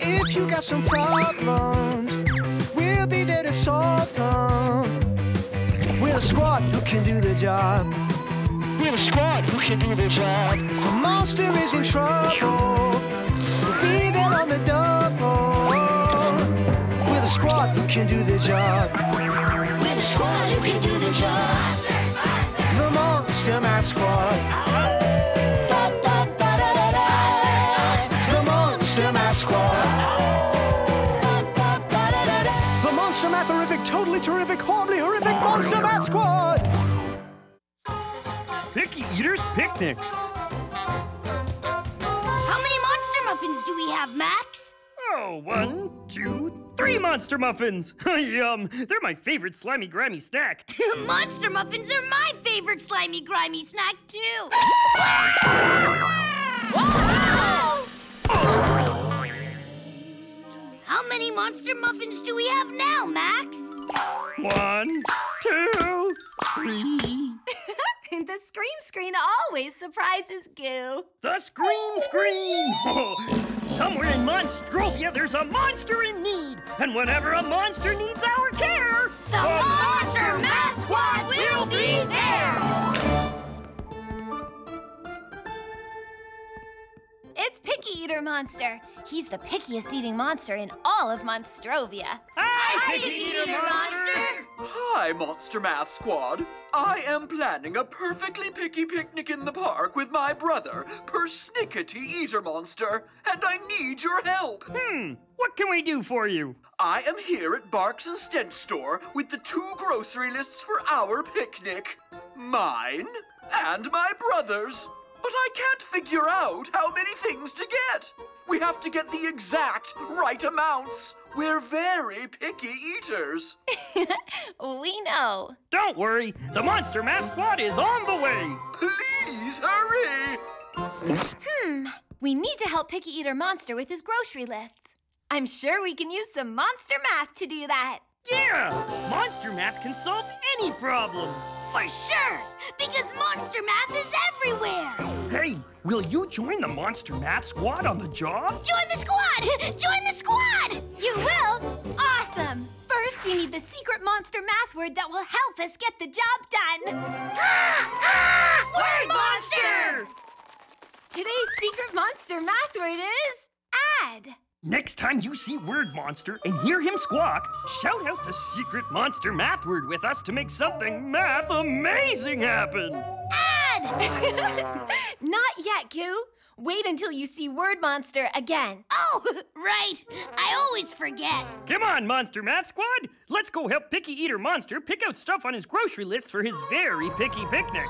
If you got some problems, we'll be there to solve them. We're a squad who can do the job. We're a squad who can do the job. If a monster is in trouble, we'll be there on the double. We're the squad who can do the job. We're the squad who can do the job. The Monster Math Squad. Totally terrific, horribly horrific Monster Math Squad! Picky Eater's Picnic. How many monster muffins do we have, Max? Oh, 1, 2, 3 monster muffins. Yum, they're my favorite slimy, grimy snack. Monster muffins are my favorite slimy, grimy snack, too. How many monster muffins do we have now, Max? 1, 2, 3. The Scream Screen always surprises Goo. The Scream Screen! Oh, somewhere in Monstrovia, there's a monster in need. And whenever a monster needs our care, the Monster Math Squad will be there! It's Picky Eater Monster. He's the pickiest eating monster in all of Monstrovia. Hi, Picky Eater Monster! Hi, Monster Math Squad. I am planning a perfectly picky picnic in the park with my brother, Persnickety Eater Monster, and I need your help. What can we do for you? I am here at Barks and Stench store with the 2 grocery lists for our picnic. Mine and my brother's. But I can't figure out how many things to get. We have to get the exact right amounts. We're very picky eaters. We know. Don't worry, the Monster Math Squad is on the way. Please hurry. We need to help Picky Eater Monster with his grocery lists. I'm sure we can use some monster math to do that. Yeah, monster math can solve any problem. For sure, because monster math is everywhere. Hey, will you join the Monster Math Squad on the job? Join the squad! Join the squad! You will? Awesome! First, we need the secret monster math word that will help us get the job done. Word Monster! Today's secret monster math word is add. Next time you see Word Monster and hear him squawk, shout out the secret monster math word with us to make something math amazing happen. Add! Not yet, Goo. Wait until you see Word Monster again. Oh, right. I always forget. Come on, Monster Math Squad. Let's go help Picky Eater Monster pick out stuff on his grocery list for his very picky picnic.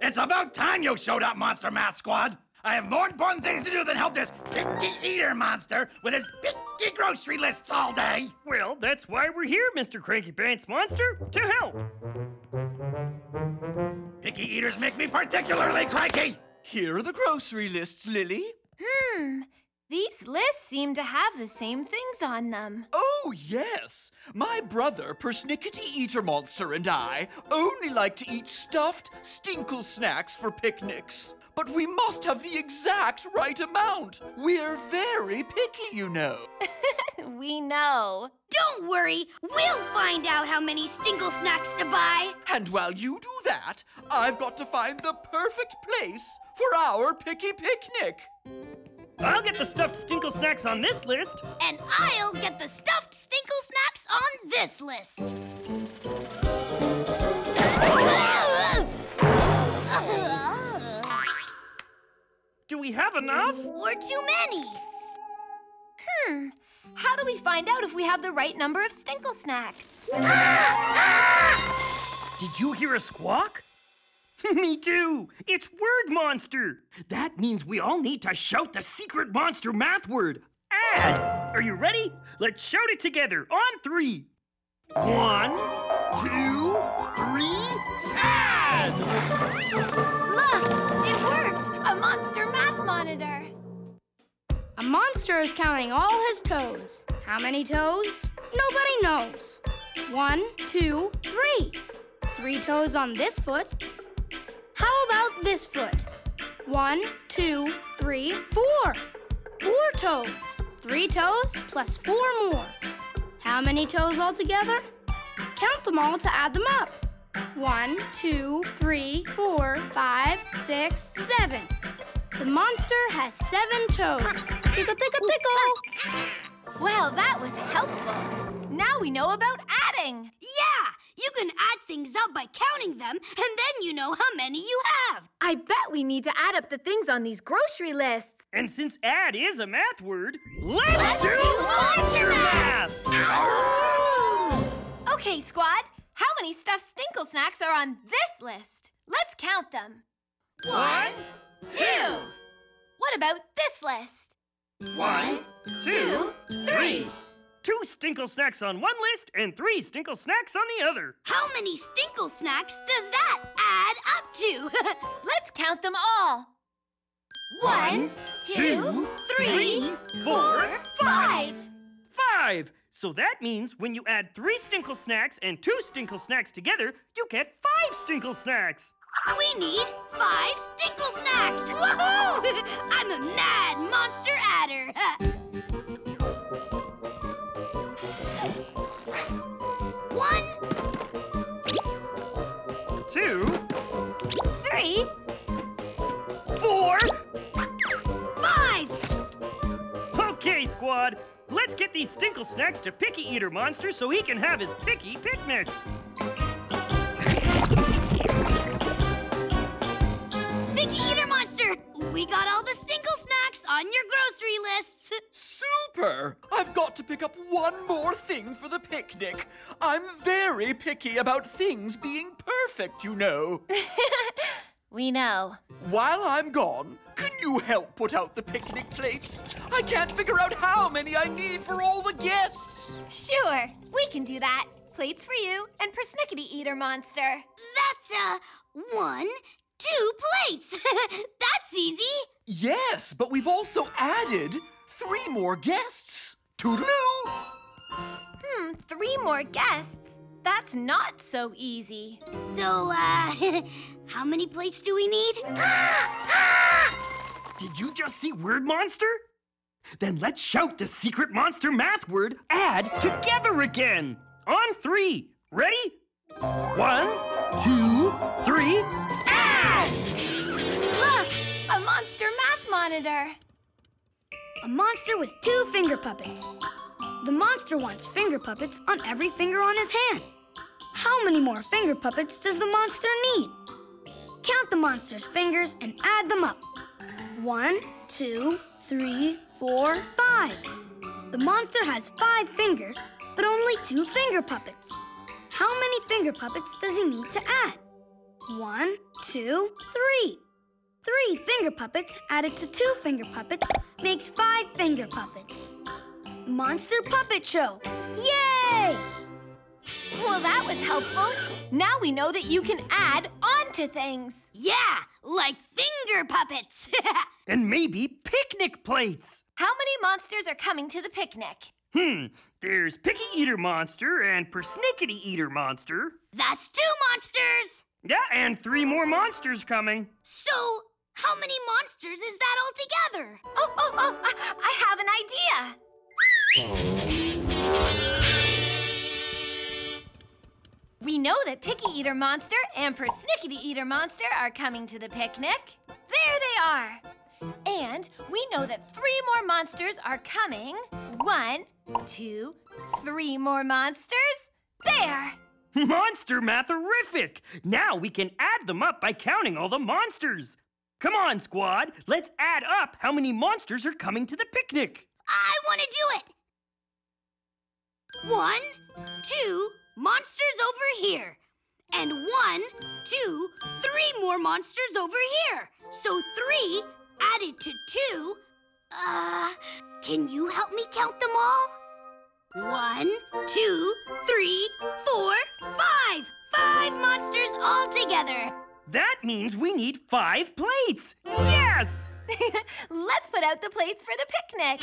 It's about time you showed up, Monster Math Squad. I have more important things to do than help this picky eater monster with his picky grocery lists all day. Well, that's why we're here, Mr. Cranky Pants Monster, to help. Picky eaters make me particularly cranky. Here are the grocery lists, Lily. These lists seem to have the same things on them. Oh, yes. My brother, Persnickety Eater Monster, and I only like to eat stuffed Stinkle Snacks for picnics. But we must have the exact right amount. We're very picky, you know. We know. Don't worry. We'll find out how many Stinkle Snacks to buy. And while you do that, I've got to find the perfect place for our picky picnic. I'll get the stuffed Stinkle Snacks on this list. And I'll get the stuffed Stinkle Snacks on this list. Do we have enough? Or too many? How do we find out if we have the right number of Stinkle Snacks? Did you hear a squawk? Me too! It's Word Monster! That means we all need to shout the secret monster math word, add! Are you ready? Let's shout it together on 3. 1, 2, 3, add! Look! It worked! A monster math monitor! A monster is counting all his toes. How many toes? Nobody knows. 1, 2, 3. 3 toes on this foot. How about this foot? 1, 2, 3, 4. 4 toes. 3 toes plus 4 more. How many toes altogether? Count them all to add them up. 1, 2, 3, 4, 5, 6, 7. The monster has 7 toes. Tickle, tickle, tickle. Well, that was helpful. Now we know about adding. Yeah, you can add things up by counting them, and then you know how many you have. I bet we need to add up the things on these grocery lists. And since add is a math word, let's do monster math! Okay, squad, how many stuffed Stinkle Snacks are on this list? Let's count them. 1, 2. What about this list? 1, 2, 3. 2 Stinkle Snacks on one list and 3 Stinkle Snacks on the other. How many Stinkle Snacks does that add up to? Let's count them all. 1, 2, 3, 4, 5. 5. So that means when you add 3 Stinkle Snacks and 2 Stinkle Snacks together, you get 5 Stinkle Snacks. We need 5 Stinkle Snacks! Woohoo! I'm a mad monster adder! One... 2... 3... 4... 5! Okay, squad. Let's get these Stinkle Snacks to Picky Eater Monster so he can have his picky picnic. We got all the Stinkle Snacks on your grocery lists. Super! I've got to pick up one more thing for the picnic. I'm very picky about things being perfect, you know. We know. While I'm gone, can you help put out the picnic plates? I can't figure out how many I need for all the guests. Sure, we can do that. Plates for you and Persnickety Eater Monster. That's 1, 2 plates! That's easy! Yes, but we've also added 3 more guests. Toodaloo! 3 more guests? That's not so easy. So, how many plates do we need? Did you just see Word Monster? Then let's shout the secret monster math word, add, together again! On 3. Ready? 1, 2, 3... Look! A monster math monitor! A monster with 2 finger puppets. The monster wants finger puppets on every finger on his hand. How many more finger puppets does the monster need? Count the monster's fingers and add them up. 1, 2, 3, 4, 5. The monster has 5 fingers, but only 2 finger puppets. How many finger puppets does he need to add? 1, 2, 3. 3 finger puppets added to 2 finger puppets makes 5 finger puppets. Monster Puppet Show! Yay! Well, that was helpful. Now we know that you can add on to things. Yeah, like finger puppets. And maybe picnic plates. How many monsters are coming to the picnic? There's Picky Eater Monster and Persnickety Eater Monster. That's 2 monsters. Yeah, and 3 more monsters coming. So, how many monsters is that altogether? I have an idea. We know that Picky Eater Monster and Persnickety Eater Monster are coming to the picnic. There they are. And we know that 3 more monsters are coming. 1, 2, 3 more monsters. There. Monster math-orific! Now we can add them up by counting all the monsters. Come on, squad. Let's add up how many monsters are coming to the picnic. I want to do it. 1, 2 monsters over here. And 1, 2, 3 more monsters over here. So 3 added to 2. Can you help me count them all? 1, 2, 3, 4, 5! 5 monsters all together! That means we need 5 plates! Yes! Let's put out the plates for the picnic.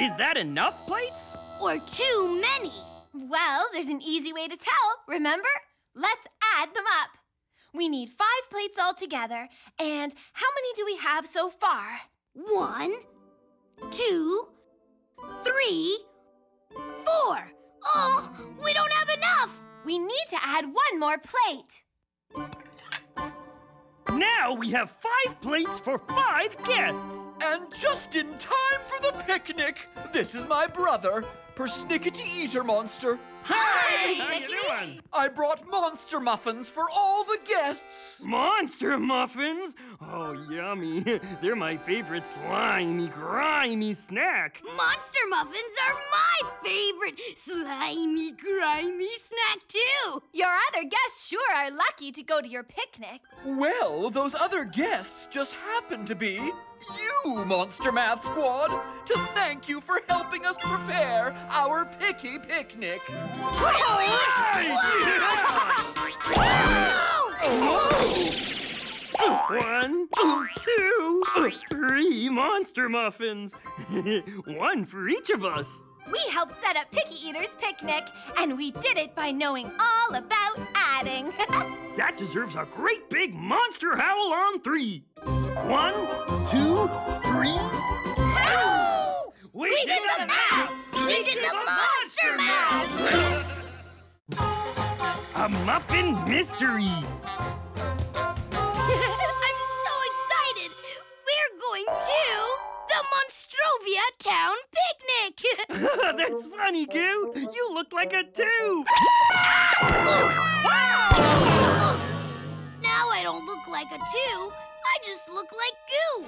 Is that enough plates? Or too many? Well, there's an easy way to tell, remember? Let's add them up. We need 5 plates altogether, and how many do we have so far? 1, 2, 3, 4. Oh, we don't have enough! We need to add 1 more plate. Now we have 5 plates for 5 guests. And just in time for the picnic, this is my brother, Persnickety Eater Monster. Hi! How you doing? I brought monster muffins for all the guests. Monster muffins? Oh, yummy. They're my favorite slimy, grimy snack. Monster muffins are my favorite slimy, grimy snack, too. Your other guests sure are lucky to go to your picnic. Well, those other guests just happen to be you, Monster Math Squad, to thank you for helping us prepare our picky picnic. One, 2, 3 monster muffins. 1 for each of us. We helped set up Picky Eater's picnic, and we did it by knowing all about adding. That deserves a great big monster howl on 3. 1, 2, 3. Howl! We did the math! We did the monster math! A muffin mystery. I'm so excited! We're going to the Monstrovia Town Picnic! That's funny, Goo! You look like a tube! Now I don't look like a tube, I just look like Goo!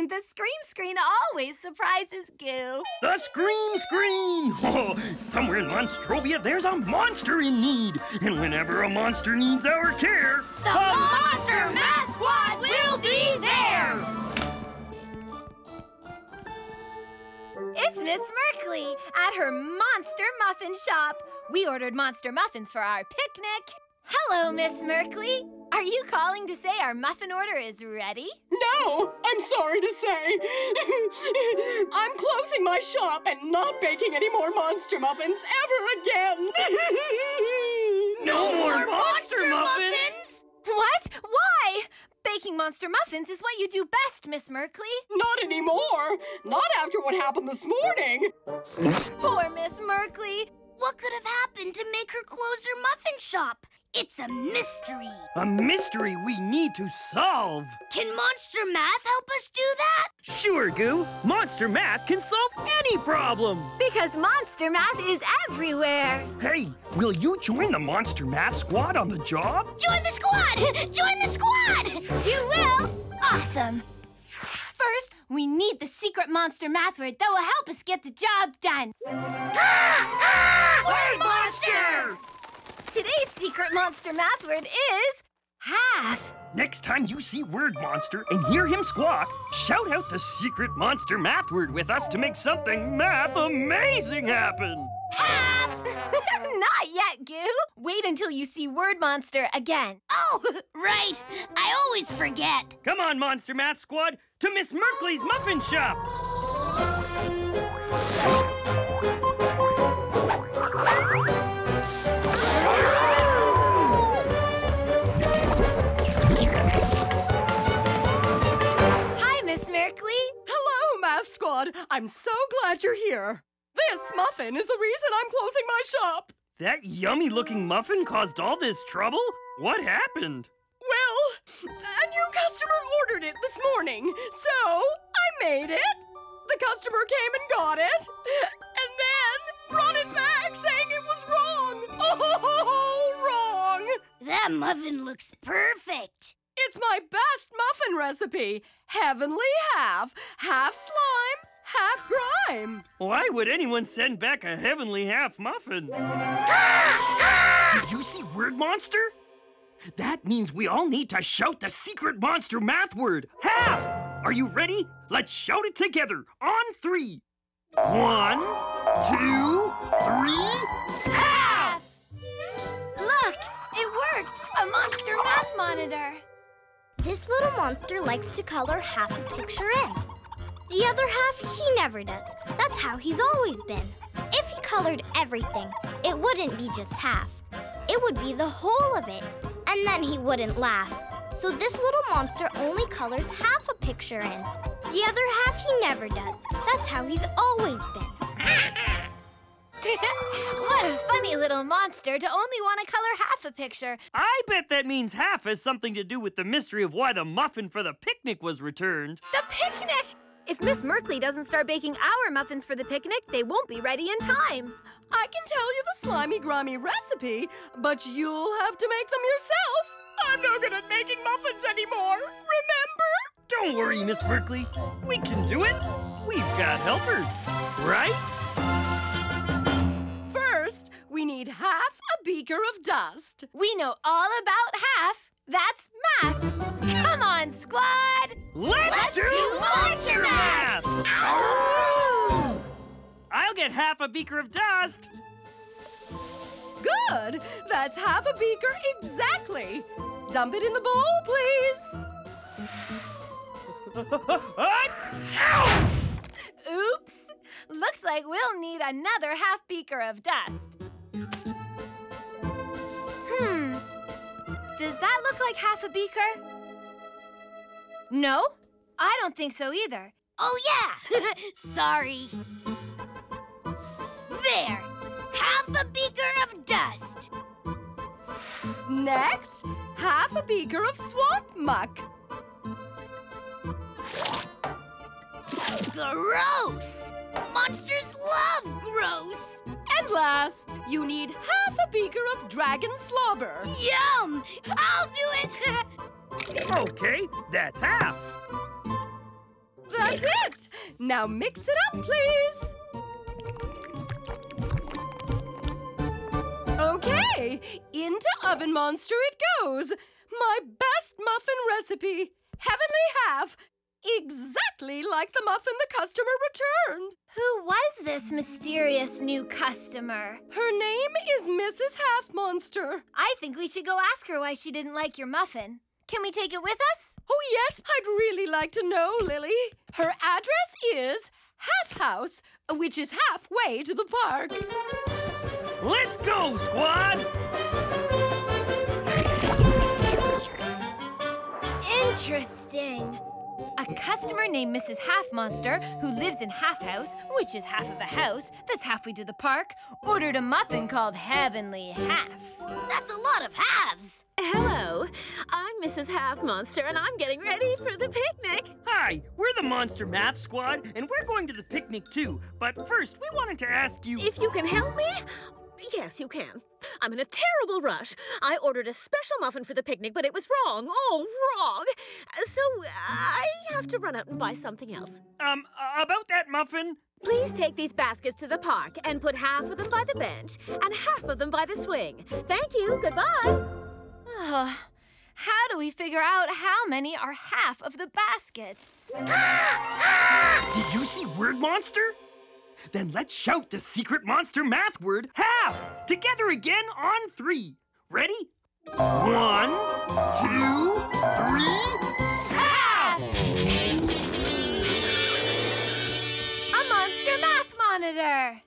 The Scream Screen always surprises Goo. The Scream Screen! Oh, somewhere in Monstrovia, there's a monster in need! And whenever a monster needs our care, the Monster Math Squad will be there! It's Miss Merkley at her Monster Muffin Shop. We ordered monster muffins for our picnic. Hello, Miss Merkley. Are you calling to say our muffin order is ready? No, I'm sorry to say. I'm closing my shop and not baking any more monster muffins ever again. No more monster muffins? What? Why? Baking monster muffins is what you do best, Miss Merkley. Not anymore. Not after what happened this morning. Poor Miss Merkley. What could have happened to make her close her muffin shop? It's a mystery. A mystery we need to solve. Can Monster Math help us do that? Sure, Goo. Monster Math can solve any problem. Because Monster Math is everywhere. Hey, will you join the Monster Math Squad on the job? Join the squad! Join the squad! You will? Awesome. First, we need the secret monster math word that will help us get the job done. Word Monster! Today's secret monster math word is half. Next time you see Word Monster and hear him squawk, shout out the secret monster math word with us to make something math amazing happen. Half! Not yet, Goo. Wait until you see Word Monster again. Oh, right. I always forget. Come on, Monster Math Squad, to Miss Merkley's Muffin Shop. Hello, Math Squad. I'm so glad you're here. This muffin is the reason I'm closing my shop. That yummy-looking muffin caused all this trouble? What happened? Well, a new customer ordered it this morning, so I made it. The customer came and got it, and then brought it back saying it was wrong. Oh, wrong. That muffin looks perfect. It's my best muffin recipe. Heavenly Half. Half slime, half grime. Why would anyone send back a Heavenly Half muffin? Did you see Word Monster? That means we all need to shout the secret monster math word, half. Are you ready? Let's shout it together on 3. 1, 2, 3, half! Look, A monster math monitor! This little monster likes to color half a picture in. The other half he never does. That's how he's always been. If he colored everything, it wouldn't be just half. It would be the whole of it. And then he wouldn't laugh. So this little monster only colors half a picture in. The other half he never does. That's how he's always been. What a funny little monster to only want to color half a picture. I bet that means half has something to do with the mystery of why the muffin for the picnic was returned. The picnic! If Miss Merkley doesn't start baking our muffins for the picnic, they won't be ready in time. I can tell you the slimy, grimy recipe, but you'll have to make them yourself. I'm not good at making muffins anymore, remember? Don't worry, Miss Merkley. We can do it. We've got helpers, right? First, we need half a beaker of dust. We know all about half. That's math. Come on, squad. Let's do monster math. Ow! I'll get half a beaker of dust. Good. That's half a beaker exactly. Dump it in the bowl, please. Ow! Oops. Looks like we'll need another half beaker of dust. Does that look like half a beaker? No, I don't think so either. Oh, yeah. Sorry. There. Half a beaker of dust. Next, half a beaker of swamp muck. Gross! Monsters love gross! And last, you need half a beaker of dragon slobber. Yum! I'll do it! Okay, that's half. That's it! Now mix it up, please. Okay, into Oven Monster it goes. My best muffin recipe, Heavenly Half. Exactly like the muffin the customer returned. Who was this mysterious new customer? Her name is Mrs. Half Monster. I think we should go ask her why she didn't like your muffin. Can we take it with us? Oh, yes, I'd really like to know, Lily. Her address is Half House, which is halfway to the park. Let's go, squad! Interesting. A customer named Mrs. Half Monster, who lives in Half House, which is half of a house that's halfway to the park, ordered a muffin called Heavenly Half. That's a lot of halves. Hello, I'm Mrs. Half Monster, and I'm getting ready for the picnic. Hi, we're the Monster Math Squad, and we're going to the picnic too. But first, we wanted to ask you... If you can help me? Yes, you can. I'm in a terrible rush. I ordered a special muffin for the picnic, but it was wrong. Oh, wrong. So I have to run out and buy something else. About that muffin? Please take these baskets to the park and put half of them by the bench and half of them by the swing. Thank you. Goodbye. Oh, how do we figure out how many are half of the baskets? Did you see Word Monster? Then let's shout the secret monster math word, half, together again on three. Ready? 1, 2, 3, half! A monster math monitor.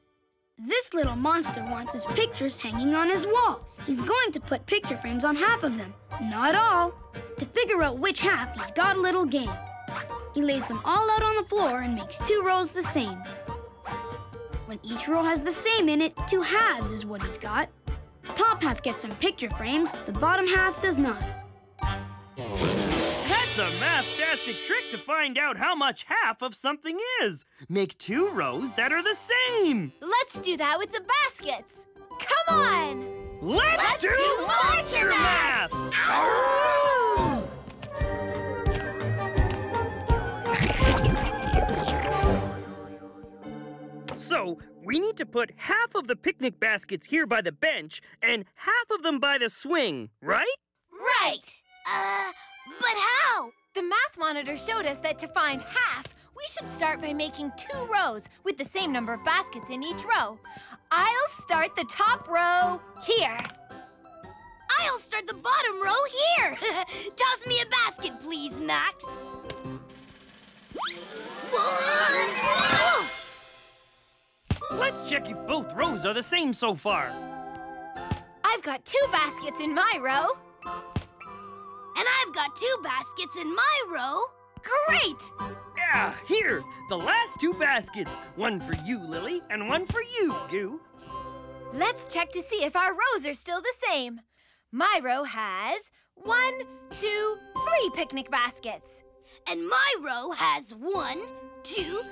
This little monster wants his pictures hanging on his wall. He's going to put picture frames on half of them, not all. To figure out which half, he's got a little game. He lays them all out on the floor and makes two rows the same. When each row has the same in it, two halves is what he's got. Top half gets some picture frames, the bottom half does not. That's a math-tastic trick to find out how much half of something is. Make two rows that are the same. Let's do that with the baskets. Come on! Let's do monster math! Ow! So, we need to put half of the picnic baskets here by the bench and half of them by the swing, right? Right! But how? The math monitor showed us that to find half, we should start by making two rows with the same number of baskets in each row. I'll start the top row here. I'll start the bottom row here. Toss me a basket, please, Max. Let's check if both rows are the same so far. I've got 2 baskets in my row. And I've got 2 baskets in my row. Great! Yeah, here, the last 2 baskets. One for you, Lily, and one for you, Goo. Let's check to see if our rows are still the same. My row has 1, 2, 3 picnic baskets. And my row has 1, 2, 3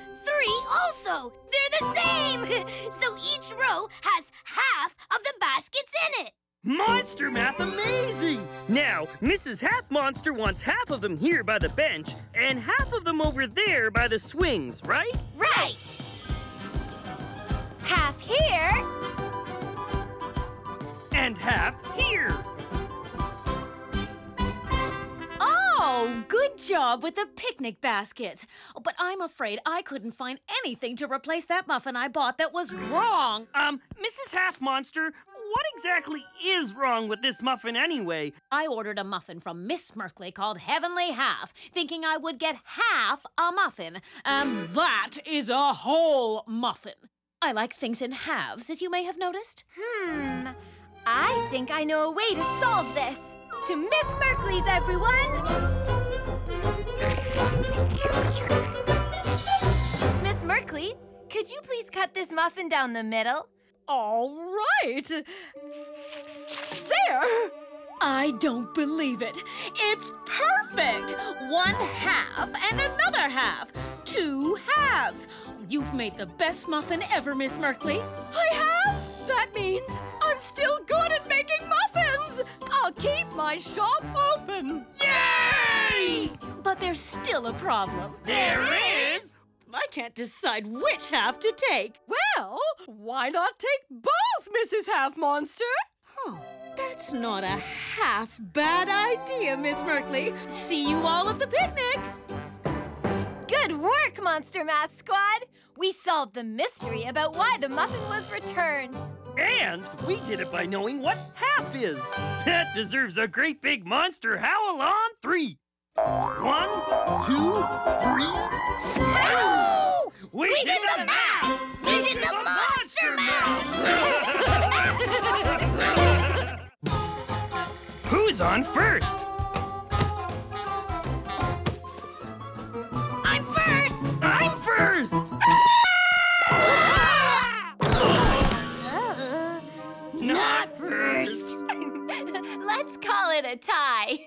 also. They're the same. So each row has half of the baskets in it. Monster Math, amazing! Now, Mrs. Half Monster wants half of them here by the bench and half of them over there by the swings, right? Right! Half here. And half here. Oh, good job with the picnic baskets. But I'm afraid I couldn't find anything to replace that muffin I bought that was wrong. Mrs. Half Monster, what exactly is wrong with this muffin anyway? I ordered a muffin from Miss Merkley called Heavenly Half, thinking I would get half a muffin. And that is a whole muffin. I like things in halves, as you may have noticed. I think I know a way to solve this. To Miss Merkley's, everyone! Miss Merkley, could you please cut this muffin down the middle? All right. There! I don't believe it. It's perfect! 1 half and another half. 2 halves. You've made the best muffin ever, Miss Merkley. I have? That means I'm still good at making muffins. I'll keep my shop open. Yay! But there's still a problem. There is? I can't decide which half to take. Well, why not take both, Mrs. Half Monster? Oh, that's not a half bad idea, Miss Merkley. See you all at the picnic. Good work, Monster Math Squad. We solved the mystery about why the muffin was returned. And we did it by knowing what half is. That deserves a great big monster howl on 3. 1, 2, 3. Howl! We did the math! We did the monster math! Who's on first? I'm first! I'm first! Not first. Let's call it a tie.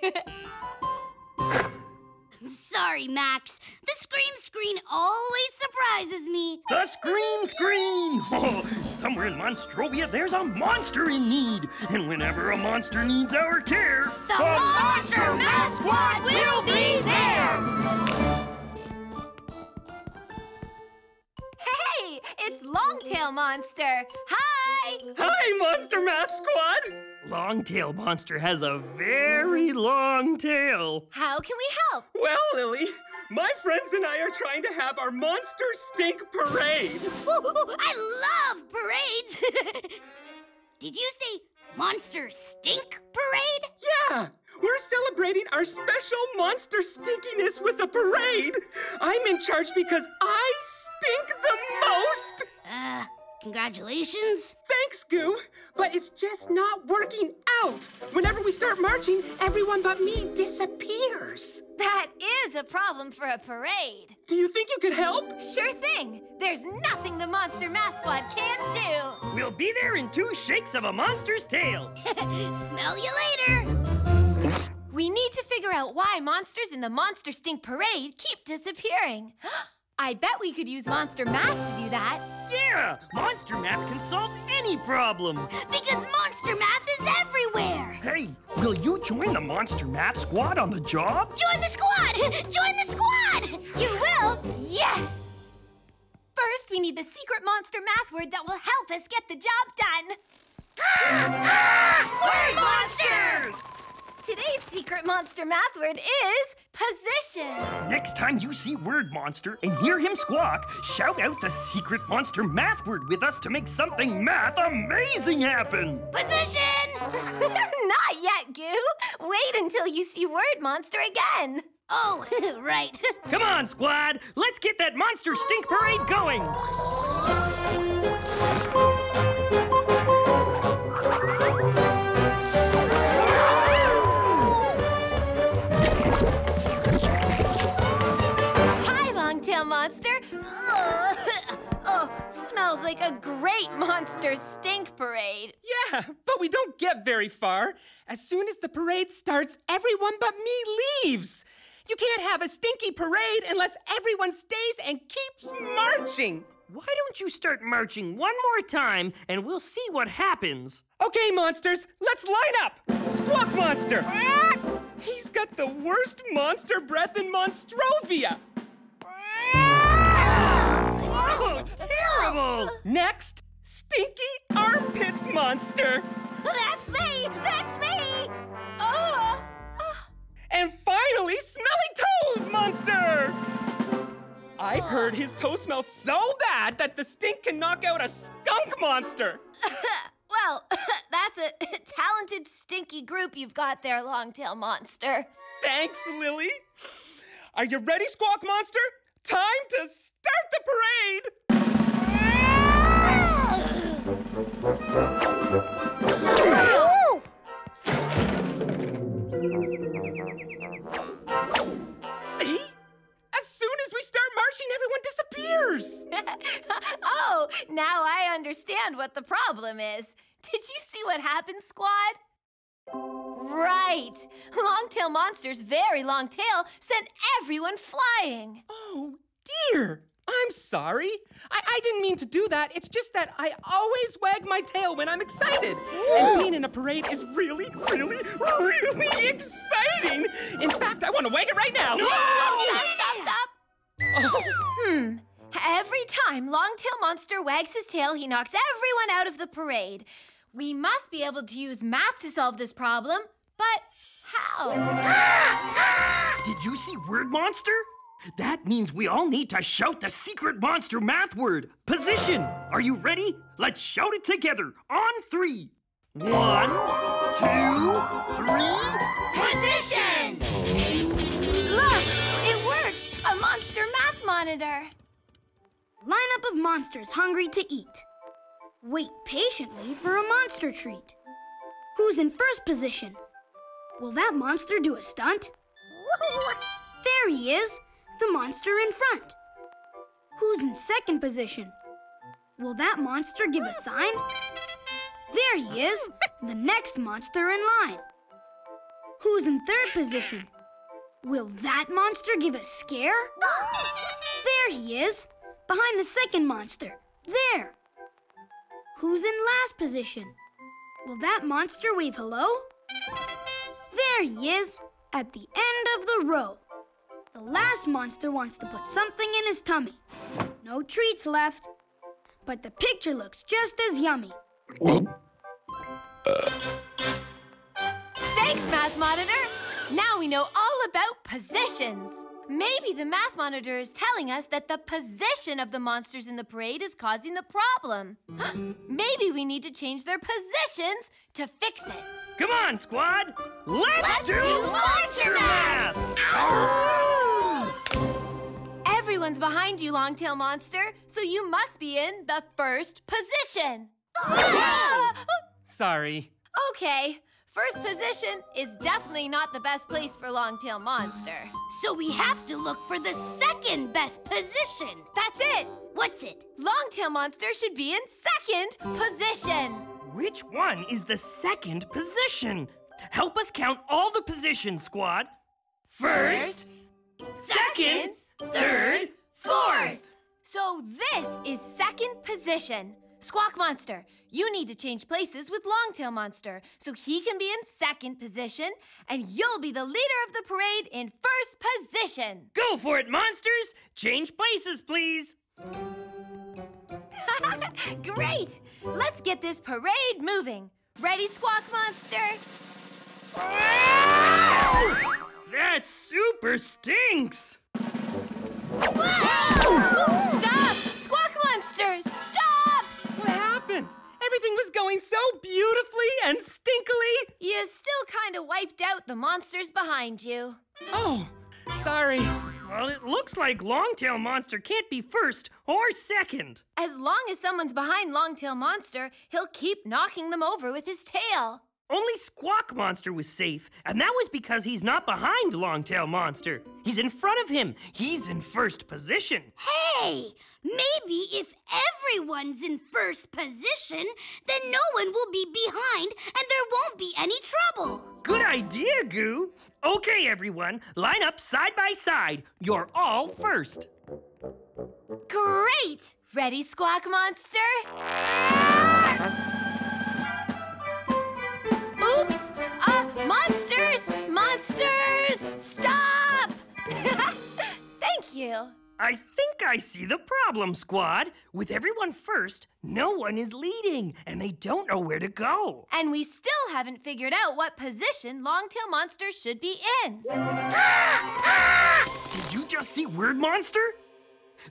Sorry, Max. The Scream Screen always surprises me. The Scream Screen! Oh, somewhere in Monstrovia, there's a monster in need. And whenever a monster needs our care, the Monster Math Squad will be there! Hey, it's Longtail Monster. Hi! Hi, Monster Math Squad! Longtail Monster has a very long tail. How can we help? Well, Lily, my friends and I are trying to have our Monster Stink Parade. Ooh, I love parades! Did you say Monster Stink Parade? Yeah! We're celebrating our special monster stinkiness with a parade. I'm in charge because I stink the most! Congratulations. Thanks, Goo, but it's just not working out. Whenever we start marching, everyone but me disappears. That is a problem for a parade. Do you think you could help? Sure thing. There's nothing the Monster Math Squad can't do. We'll be there in 2 shakes of a monster's tail. Smell you later. We need to figure out why monsters in the Monster Stink Parade keep disappearing. I bet we could use Monster Math to do that. Yeah! Monster Math can solve any problem. Because Monster Math is everywhere! Hey, will you join the Monster Math Squad on the job? Join the squad! Join the squad! You will? Yes! First, we need the secret Monster Math word that will help us get the job done. Word Monster! Today's secret Monster Math word is... position. Next time you see Word Monster and hear him squawk, shout out the secret monster math word with us to make something math amazing happen. Position! Not yet, Goo. Wait until you see Word Monster again. Oh, right. Come on, squad. Let's get that Monster Stink Parade going. Monster? Oh, smells like a great monster stink parade. Yeah, but we don't get very far. As soon as the parade starts, everyone but me leaves. You can't have a stinky parade unless everyone stays and keeps marching. Why don't you start marching one more time and we'll see what happens. Okay, monsters, let's line up. Squawk Monster. He's got the worst monster breath in Monstrovia. Oh, terrible! Next, Stinky Armpits Monster. That's me! That's me! Oh. And finally, Smelly Toes Monster! I've heard his toe smells so bad that the stink can knock out a skunk monster. Well, that's a talented, stinky group you've got there, Longtail Monster. Thanks, Lily. Are you ready, Squawk Monster? Time to start the parade! See? As soon as we start marching, everyone disappears! Oh, now I understand what the problem is. Did you see what happened, squad? Right! Longtail Monster's very long tail sent everyone flying. Oh, dear. I'm sorry. I didn't mean to do that. It's just that I always wag my tail when I'm excited. And being in a parade is really, really, really exciting. In fact, I want to wag it right now. No! Stop. Oh. Every time Longtail Monster wags his tail, he knocks everyone out of the parade. We must be able to use math to solve this problem, but how? Did you see Word Monster? That means we all need to shout the secret monster math word, position. Are you ready? Let's shout it together on 3. 1, 2, 3, position! Look, it worked, a monster math monitor. Lineup of monsters hungry to eat. Wait patiently for a monster treat. Who's in first position? Will that monster do a stunt? There he is, the monster in front. Who's in second position? Will that monster give a sign? There he is, the next monster in line. Who's in third position? Will that monster give a scare? There he is, behind the second monster, there. Who's in last position? Will that monster wave hello? There he is, at the end of the row. The last monster wants to put something in his tummy. No treats left, but the picture looks just as yummy. Thanks, Math Monitor. Now we know all about positions. Maybe the math monitor is telling us that the position of the monsters in the parade is causing the problem. Maybe we need to change their positions to fix it. Come on, squad! Let's do monster math! Everyone's behind you, Longtail Monster, so you must be in the first position. Sorry. Okay. First position is definitely not the best place for Longtail Monster. So we have to look for the second best position. That's it. What's it? Longtail Monster should be in second position. Which one is the second position? Help us count all the positions, squad. First, second, third, fourth. So this is second position. Squawk Monster, you need to change places with Longtail Monster so he can be in second position and you'll be the leader of the parade in first position. Go for it, monsters! Change places, please. Great! Let's get this parade moving. Ready, Squawk Monster? That's super! super stinks! Whoa! Stop! Squawk Monster, stop! What happened? Everything was going so beautifully and stinkily. You still kind of wiped out the monsters behind you. Oh, sorry. Well, it looks like Longtail Monster can't be first or second. As long as someone's behind Longtail Monster, he'll keep knocking them over with his tail. Only Squawk Monster was safe, and that was because he's not behind Longtail Monster. He's in front of him. He's in first position. Hey, maybe if everyone's in first position, then no one will be behind and there won't be any trouble. Good idea, Goo. Okay, everyone, line up side by side. You're all first. Great! Ready, Squawk Monster? Oops! Monsters! Monsters! Stop! Thank you. I think I see the problem, Squad. With everyone first, no one is leading, and they don't know where to go. And we still haven't figured out what position Longtail Monster should be in. Did you just see Word Monster?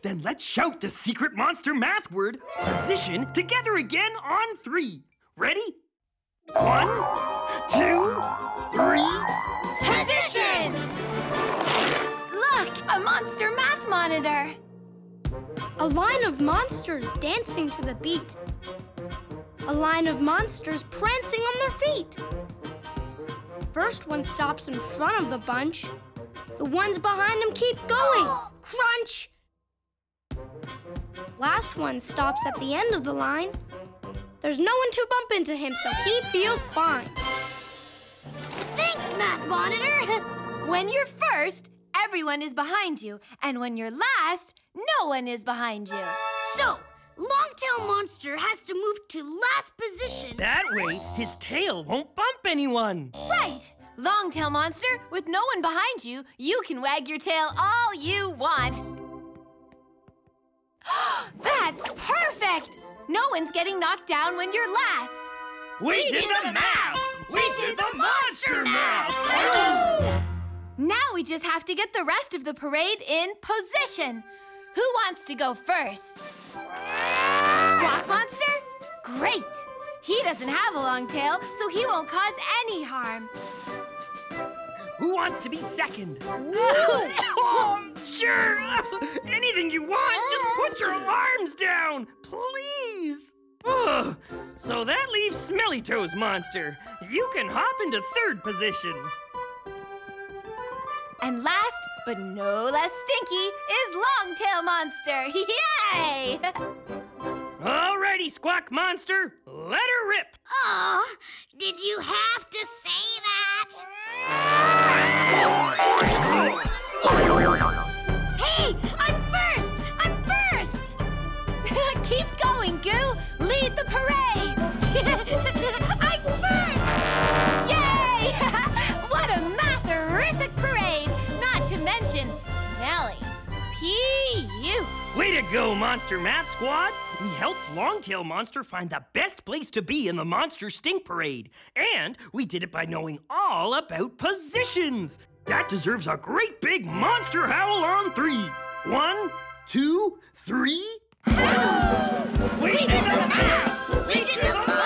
Then let's shout the secret monster math word, position, together again on 3. Ready? 1, 2, 3. Position! Look, a monster math monitor. A line of monsters dancing to the beat. A line of monsters prancing on their feet. First one stops in front of the bunch. The ones behind him keep going. Crunch! Last one stops at the end of the line. There's no one to bump into him, so he feels fine. Thanks, Math Monitor! When you're first, everyone is behind you. And when you're last, no one is behind you. So, Longtail Monster has to move to last position. That way, his tail won't bump anyone. Right! Longtail Monster, with no one behind you, you can wag your tail all you want. That's perfect! No one's getting knocked down when you're last. We did the math! We did the monster math! Now we just have to get the rest of the parade in position. Who wants to go first? Squawk Monster? Great! He doesn't have a long tail, so he won't cause any harm. Who wants to be second? Sure! Anything you want, just put your arms down, please! Ugh. So that leaves Smelly Toes Monster. You can hop into third position. And last, but no less stinky, is Longtail Monster. Yay! Alrighty, Squawk Monster, let her rip! Oh, did you have to say that? Hey, I'm first! Keep going, Goo! Lead the parade! I'm first! Yay! What a math-erific parade! Not to mention Smelly. P.U. Way to go, Monster Math Squad! We helped Longtail Monster find the best place to be in the Monster Stink Parade. And we did it by knowing all about positions. That deserves a great big monster howl on 3. 1, 2, 3. Howl! We did the math! We did the math!